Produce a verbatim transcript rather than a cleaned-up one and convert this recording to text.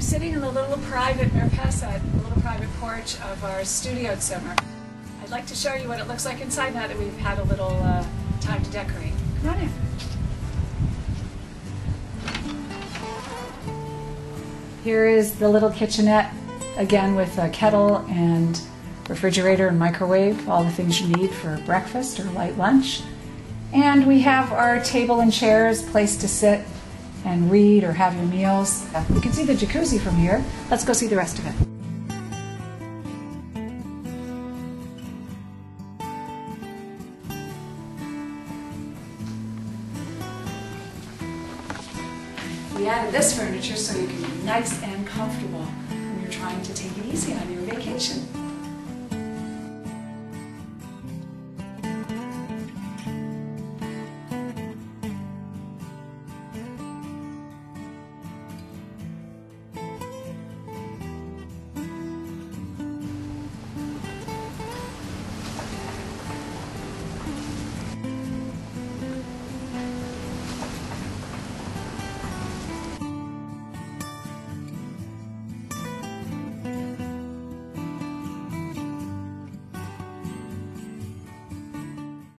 I'm sitting in the little private Merpessa, the little private porch of our studio at Zimmer. I'd like to show you what it looks like inside now that we've had a little uh, time to decorate. Come on in. Here is the little kitchenette, again with a kettle and refrigerator and microwave, all the things you need for breakfast or light lunch. And we have our table and chairs, place to sit and read or have your meals. You can see the jacuzzi from here. Let's go see the rest of it. We added this furniture so you can be nice and comfortable when you're trying to take it easy on your vacation.